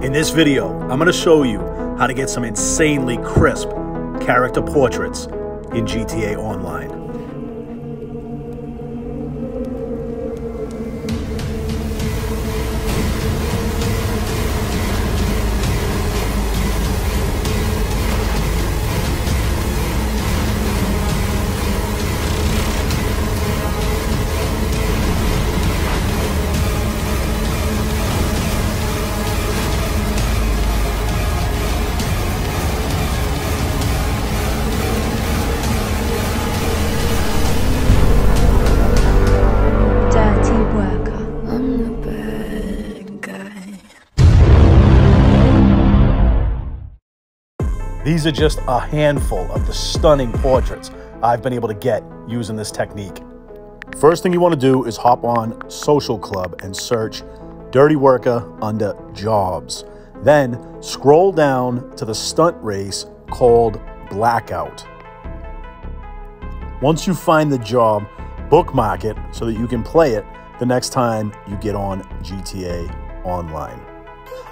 In this video, I'm going to show you how to get some insanely crisp character portraits in GTA Online. These are just a handful of the stunning portraits I've been able to get using this technique. First thing you want to do is hop on Social Club and search Dirty_Worka under Jobs. Then scroll down to the stunt race called Blackout. Once you find the job, bookmark it so that you can play it the next time you get on GTA Online.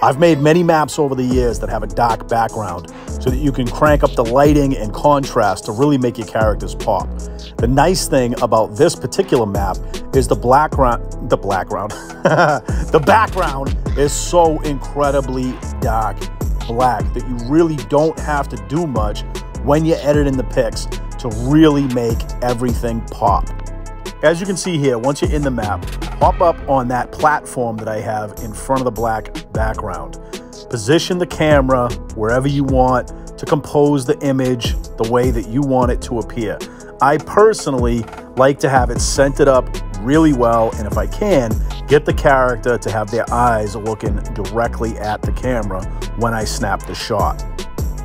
I've made many maps over the years that have a dark background so that you can crank up the lighting and contrast to really make your characters pop. The nice thing about this particular map is the background is so incredibly dark black that you really don't have to do much when you're editing the pics to really make everything pop. As you can see here, once you're in the map, hop up on that platform that I have in front of the black background. Position the camera wherever you want to compose the image the way that you want it to appear. I personally like to have it scented up really well, and if I can, get the character to have their eyes looking directly at the camera when I snap the shot.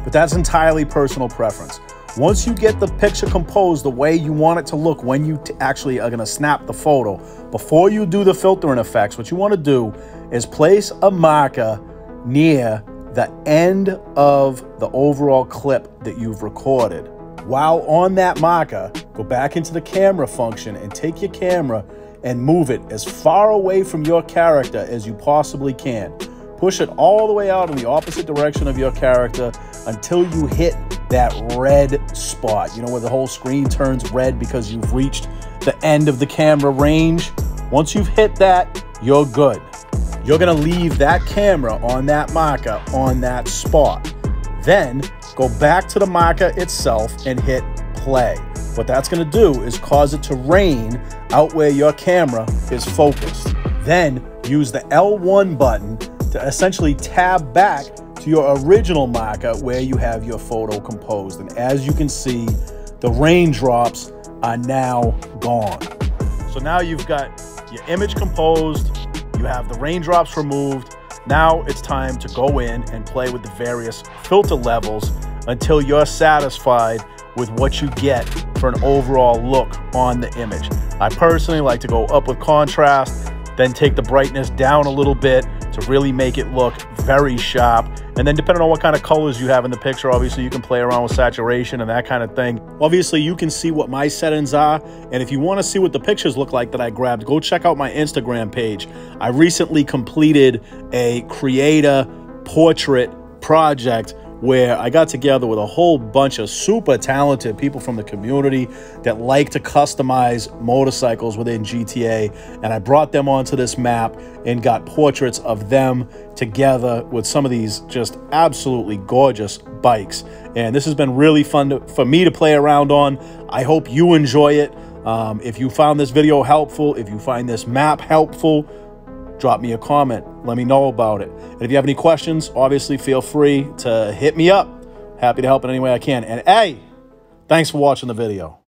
But that's entirely personal preference. Once you get the picture composed the way you want it to look when you actually are going to snap the photo, before you do the filtering effects, what you want to do is place a marker near the end of the overall clip that you've recorded. While on that marker, go back into the camera function and take your camera and move it as far away from your character as you possibly can. Push it all the way out in the opposite direction of your character until you hit that red spot, you know, where the whole screen turns red because you've reached the end of the camera range. Once you've hit that, you're good. You're gonna leave that camera on that marker on that spot. Then go back to the marker itself and hit play. What that's gonna do is cause it to rain out where your camera is focused. Then use the L1 button to essentially tab back to your original marker where you have your photo composed. And as you can see, the raindrops are now gone. So now you've got your image composed, you have the raindrops removed. Now it's time to go in and play with the various filter levels until you're satisfied with what you get for an overall look on the image. I personally like to go up with contrast, then take the brightness down a little bit to really make it look very sharp. And then depending on what kind of colors you have in the picture, obviously you can play around with saturation and that kind of thing. Obviously you can see what my settings are. And if you want to see what the pictures look like that I grabbed, go check out my Instagram page. I recently completed a creator portrait project where I got together with a whole bunch of super talented people from the community that like to customize motorcycles within GTA. And I brought them onto this map and got portraits of them together with some of these just absolutely gorgeous bikes. And this has been really fun for me to play around on. I hope you enjoy it. If you found this video helpful, if you find this map helpful, drop me a comment. Let me know about it. And if you have any questions, obviously feel free to hit me up. Happy to help in any way I can. And hey, thanks for watching the video.